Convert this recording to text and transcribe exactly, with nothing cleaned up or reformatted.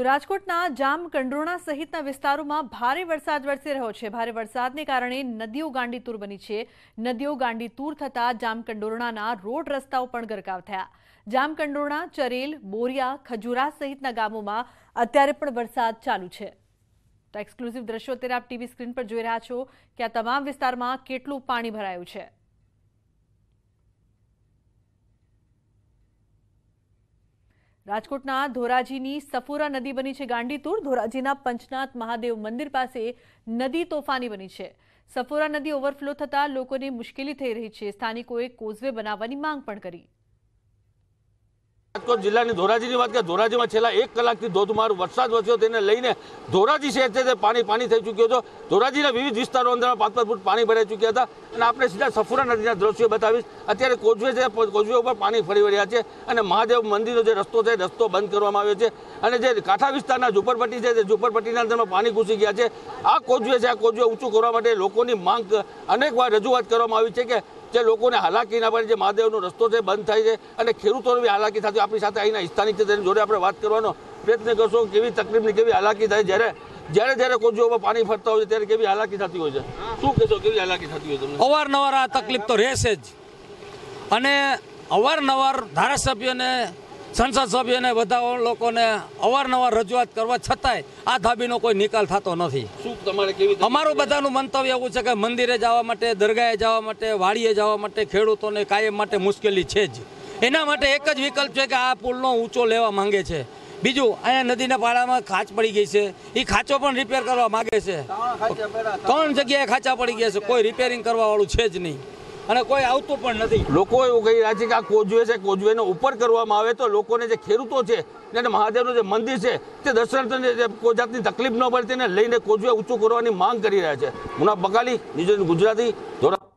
तो राजकोटना जामकंडोरણા सहितना विस्तारोमां भारे वरसाद वरसी रह्यो छे। भारे वरसादने कारणे नदीओ गांडीतूर बनी छे। नदीओ गांडीतूर थता जामकंडोरणाना रोड रस्ताओ पण गरकाव थया। जामकंडोरણા, चरेल, बोरिया, खजुरा सहितना गामोमां अत्यारे पण वरसाद चालू छे। तो एक्सक्लूसिव दृश्यो अत्यारे आप टीवी स्क्रीन पर जोई रह्या छो के आ तमाम विस्तारमां केटलुं पाणी भरायुं छे। राजकोटना धोराजीनी सफोरा नदी बनी है गांडीतूर। धोराजीना पंचनाथ महादेव मंदिर पासे नदी तोफानी बनी है। सफोरा नदी ओवरफ्लो थता लोकोने मुश्केली थई रही है। स्थानिकोए कोजवे बनाववानी मांग पण करी। राजकोट जिल्लानी धोराजीनी वात करीए, धोराजीमां छेल्ला एक कलाकथी धोधमार वरसाद वरस्यो। तेने लईने धोराजी शहर छे ते पाणी पाणी थई चूक्यो छे। धोराजीना विविध विस्तारों अंदर पांच पांच फूट पाणी भराई चूक्या हता अने आपणे सीधा सफोरा नदीना दृश्यो बतावीश। अत्यारे कोजवे छे, कोजवे उपर पाणी फरी वळ्या छे अने महादेव मंदिरनो जे रस्तो छे रस्तो बंध करवामां आव्यो छे अने जे काठा विस्तारना झूंपड़पट्टी छे ते झूंपड़पट्टीना अंदरमां पाणी घूसी गया छे। आ कोजवे छे, आ कोजवे ऊंचो करवा माटे लोकोनी मांग अनेकवार रजूआत करवामां आवी छे के જે લોકોને હાલાકી ના પડે, જે મહાદેવનો રસ્તો છે બંધ થાય છે અને ખેડૂતોને બી હાલાકી થતી હોય। આપણી સાથે અહીંના સ્થાનિક છે તેની જોડે આપણે વાત કરવાનો પ્રયત્ન કરશો કેવી તકલીફની કેવી હાલાકી થાય જ્યારે જ્યારે જ્યારે કોજોમાં પાણી ફરતા હોય ત્યારે કેવી હાલાકી થતી હોય છે। શું કહેશો કેવી હાલાકી થતી હોય તમને? અવારનવાર આ તકલીફ તો રહેશે જ અને અવારનવાર ધારાસભ્યોને સંસદ સભ્યોને બધા લોકોને અવારનવાર રજૂઆત કરવા છતાંય આ ધાબીનો કોઈ નિકાલ થતો નથી। અમારું બધાનું મંતવ્ય એવું છે કે મંદિરે જવા માટે, દરગાહે જવા માટે, વાડીએ જવા માટે ખેડૂતોને કાયમ માટે મુશ્કેલી છે જ। એના માટે એક જ વિકલ્પ છે કે આ પુલનો ઊંચો લેવા માંગે છે। બીજું, અહીંયા નદીના પાળામાં ખાંચ પડી ગઈ છે, એ ખાંચો પણ રિપેર કરવા માગે છે। ત્રણ જગ્યાએ ખાંચા પડી ગયા છે, કોઈ રિપેરિંગ કરવાવાળું છે જ નહીં અને કોઈ આવતું પણ નથી। લોકો એવું કહી રહ્યા છે કે આ કોજવે છે, કોજવેનો ઉપર કરવામાં આવે તો લોકોને જે ખેડૂતો છે અને મહાદેવનું જે મંદિર છે તે દર્શનાર્થીઓને જે કોઈ જાતની તકલીફ ન પડે તેને લઈને કોજવે ઊંચું કરવાની માંગ કરી રહ્યા છે। મુના બકાલી, ન્યૂઝ ગુજરાતી, ધોરા।